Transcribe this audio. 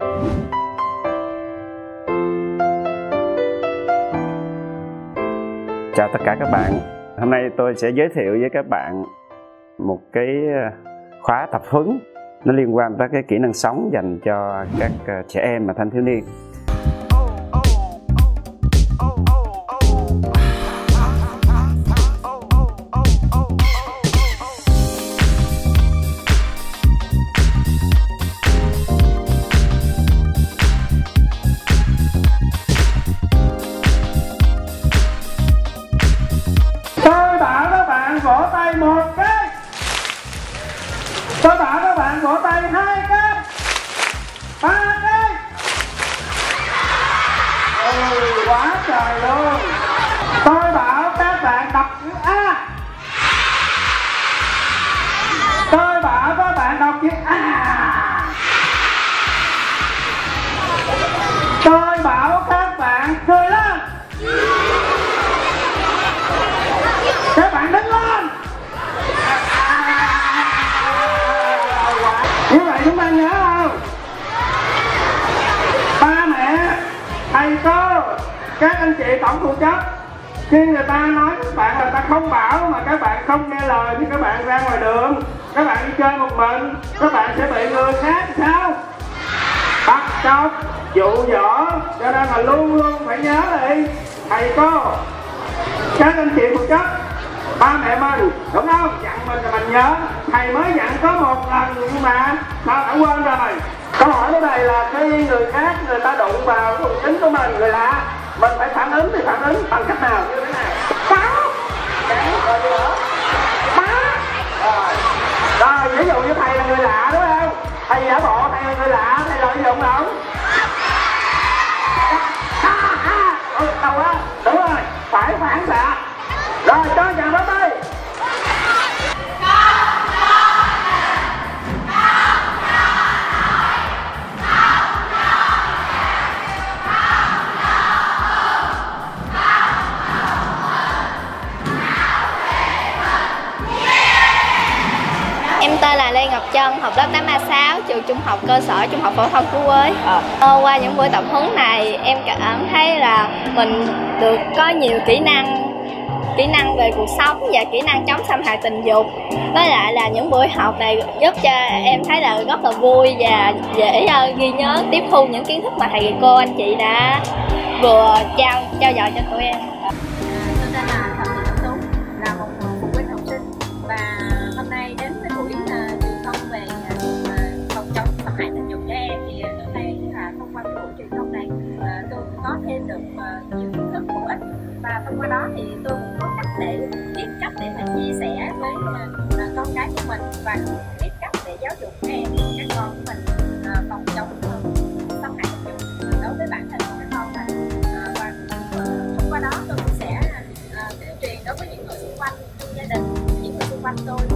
Chào tất cả các bạn. Hôm nay tôi sẽ giới thiệu với các bạn một cái khóa tập huấn nó liên quan tới cái kỹ năng sống dành cho các trẻ em và thanh thiếu niên. Vỗ tay một cái. Tôi bảo các bạn vỗ tay hai cái, ba cái. Ôi quá trời luôn. Tôi bảo các bạn đọc chữ A. Tôi bảo các bạn đọc chữ A. Tôi bảo các bạn cười lên. Các bạn đứng lên. Chúng ta nhớ không? Ba mẹ, thầy cô, các anh chị tổng phụ trách, khi người ta nói các bạn là ta không bảo mà các bạn không nghe lời thì các bạn ra ngoài đường, các bạn đi chơi một mình, các bạn sẽ bị người khác sao? Bắt cóc, dụ dỗ, cho nên là luôn luôn phải nhớ đi, thầy cô, các anh chị phụ trách, ba mẹ mình, đúng không? Dặn mình là mình nhớ. Thầy mới dặn có một lần nhưng mà sao đã quên rồi. Câu hỏi ở đây là khi người khác người ta đụng vào cái tính của mình, người lạ, mình phải phản ứng thì phản ứng bằng cách nào? Như thế nào? Báo. Rồi gì nữa? Báo. Rồi ví dụ như thầy là người lạ đúng không? Thầy giả bộ thầy là người lạ, thầy lợi dụng ổng. Đâu á? Đúng rồi, phải phản xạ. Rồi cho chàng bắt tay. Em tên là Lê Ngọc Trân, học lớp 8A6, trường Trung học Cơ sở Trung học phổ thông Phú Quế. Qua những buổi tập huấn này, em cảm thấy là mình được có nhiều kỹ năng về cuộc sống và kỹ năng chống xâm hại tình dục. Với lại là những buổi học này giúp cho em thấy là rất là vui và dễ ghi nhớ, tiếp thu những kiến thức mà thầy cô anh chị đã vừa trao dồi cho tụi em. Tôi tên là Thẩm Thị Thúy, là một phụ huynh học sinh và hôm nay đến với buổi truyền thông về phòng chống xâm hại tình dục trẻ em thì hôm nay là thông qua buổi truyền thông này tôi có thêm được nhiều kiến thức bổ ích và thông qua đó thì tôi để biết cách để mà chia sẻ với con cái của mình và biết cách để giáo dục các con của mình phòng chống xâm hại tình dục đối với bản thân của các con này. Và thông qua đó tôi cũng sẽ tuyên truyền đối với những người xung quanh, gia đình, những người xung quanh tôi.